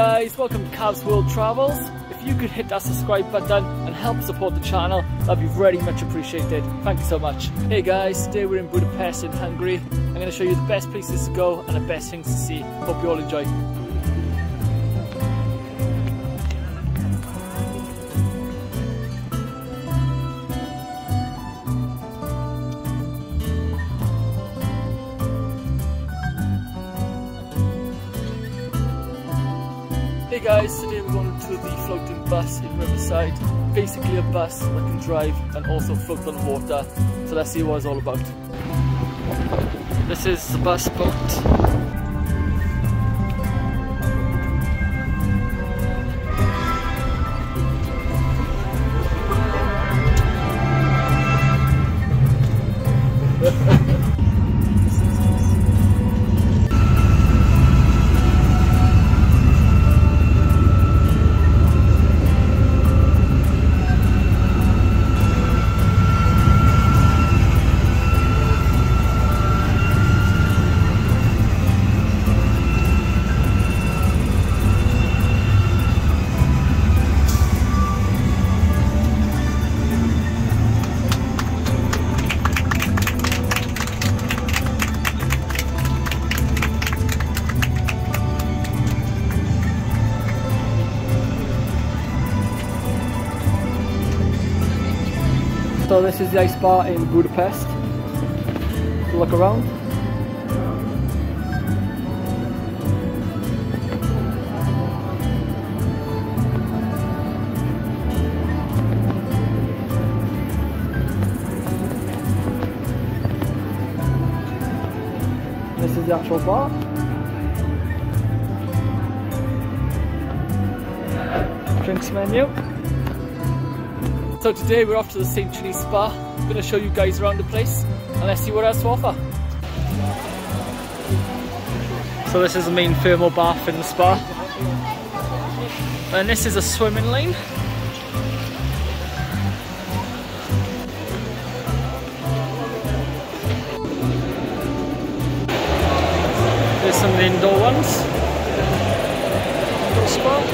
guys, welcome to Cavs World Travels. If you could hit that subscribe button and help support the channel, that'd be very much appreciated. Thank you so much. Hey guys, today we're in Budapest in Hungary. I'm going to show you the best places to go and the best things to see. Hope you all enjoy. Hey guys, today we're going to the floating bus in Riverside. Basically a bus that can drive and also float on water. So let's see what it's all about. This is the bus boat. So this is the ice bar in Budapest. Look around. This is the actual bar. Drinks menu. So today we're off to the Szechenyi Spa. I'm going to show you guys around the place and let's see what else to offer. So this is the main thermal bath in the spa. And this is a swimming lane. There's some of the indoor ones. Indoor spa.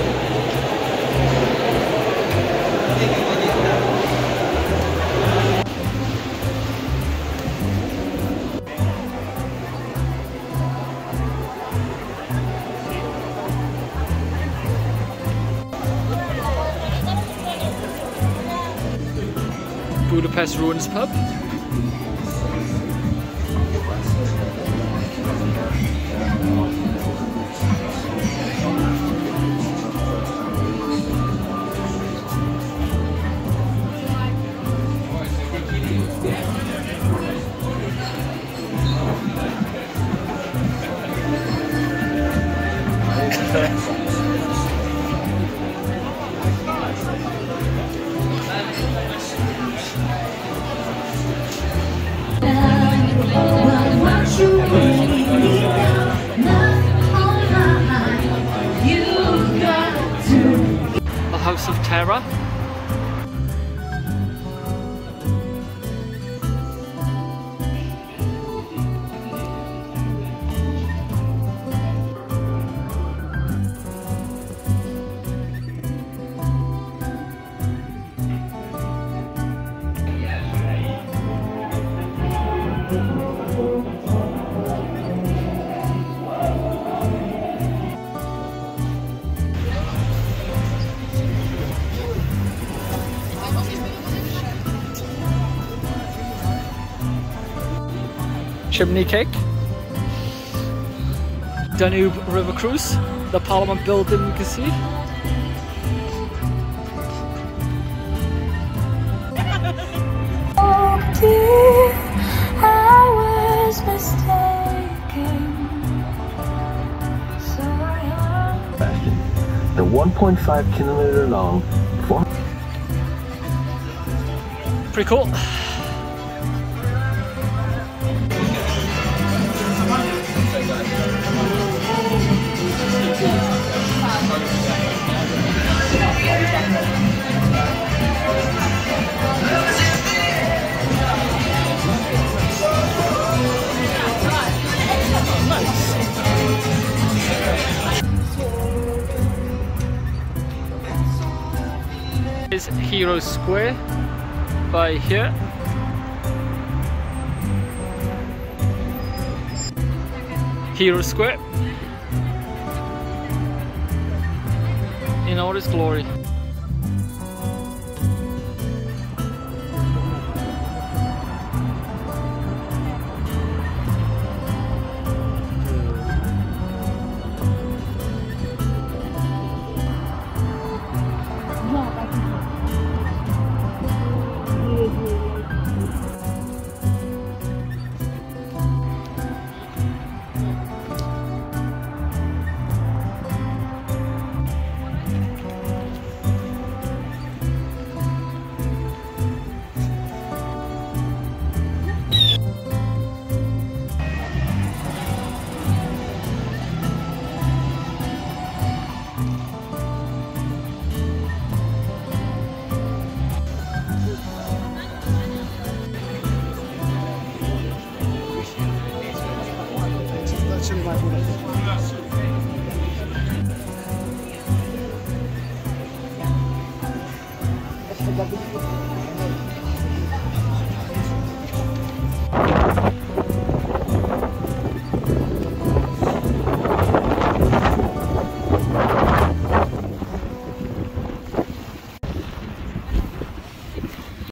Budapest Ruins Pub. The House of Terror. Chimney cake, Danube River cruise, the Parliament building you can see. Oh dear, I was mistaken. So I the 1.5 kilometer long. Pretty cool. Nice. is Heroes Square by here. Heroes Square in all its glory. Gracias.